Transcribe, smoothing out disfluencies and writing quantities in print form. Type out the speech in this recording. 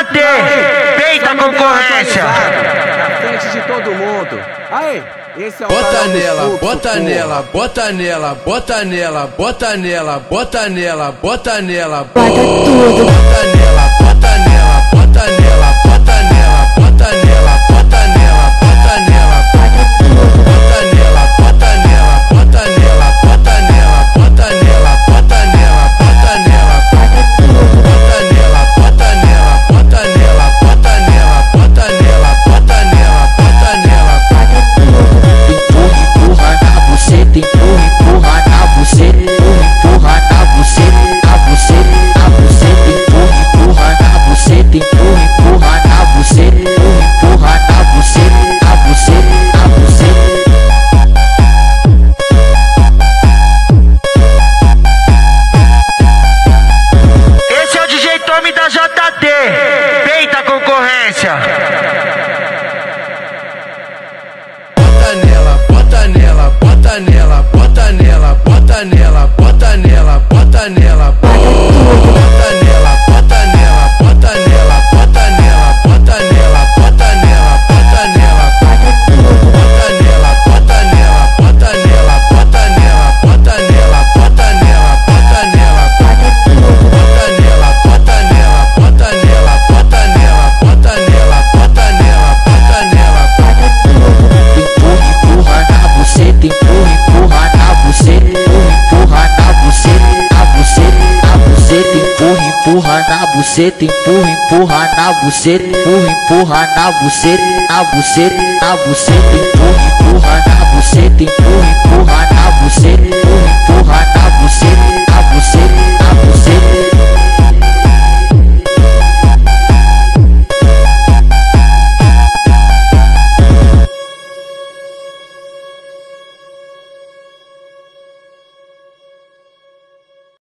manter. Peita a concorrência. Na frente de todo mundo. Aí, esse é o bota nela, bota nela, bota nela, bota nela, bota nela, bota nela, bota nela, bota tudo. Bota nela, bota nela, bota nela, bota nela, bota nela, bota nela, bota nela, bota tudo. Bota nela, bota nela, bota nela, bota nela, bota nela, bota nela, bota nela, bota tudo. Bota nela, bota nela, bota nela, bota nela, bota nela, bota nela, bota nela, bota tudo. Empurra, empurra, buceta, empurra, empurra, buceta, empurra, buceta, buceta, buceta, empurra, buceta, empurra, buceta, empurra, buceta, buceta, buceta. Esse é o DJ Tommy da JT. Peita a concorrência. Bota nela, bota nela, bota nela, bota nela, bota nela, bota nela, bota nela, bota tudo. Bota nela, bota nela, bota nela, bota nela, bota nela, bota nela, bota nela, bota tudo. Bota nela, bota nela, bota nela, bota nela, bota nela, bota nela, bota nela, bota tudo. Bota nela, bota nela, bota nela, bota nela, bota nela, bota nela, bota nela, bota tudo. Empurra, empurra, buceta, empurra, empurra, buceta, empurra, buceta, buceta, buceta, empurra, empurra, buceta, empurra, empurra, buceta, empurra, empurra, buceta, buceta, buceta, empurra, empurra, buceta, empurra, empurra, buceta, empurra, empurra.